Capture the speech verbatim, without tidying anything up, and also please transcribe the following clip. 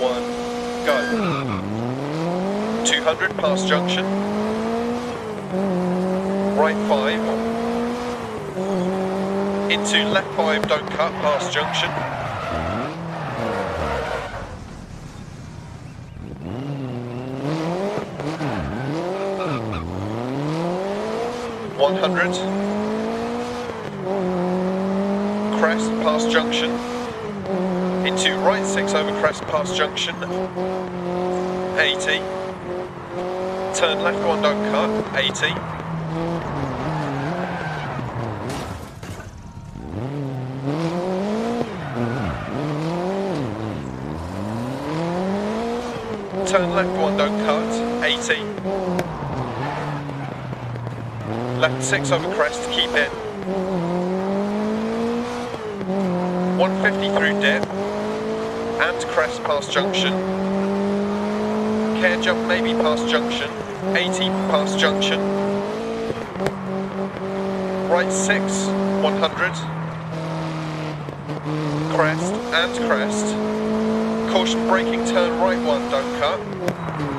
one, go. two hundred past junction. Right five. Into left five, don't cut, past junction. one hundred. Crest past junction, into right six over crest past junction, eighty, turn left one don't cut, eighty, turn left one don't cut, eighty, left six over crest, keep in. one fifty through depth and crest past junction. Care jump maybe past junction. eighty past junction. Right six, one hundred. Crest and crest. Caution braking turn right one, don't cut.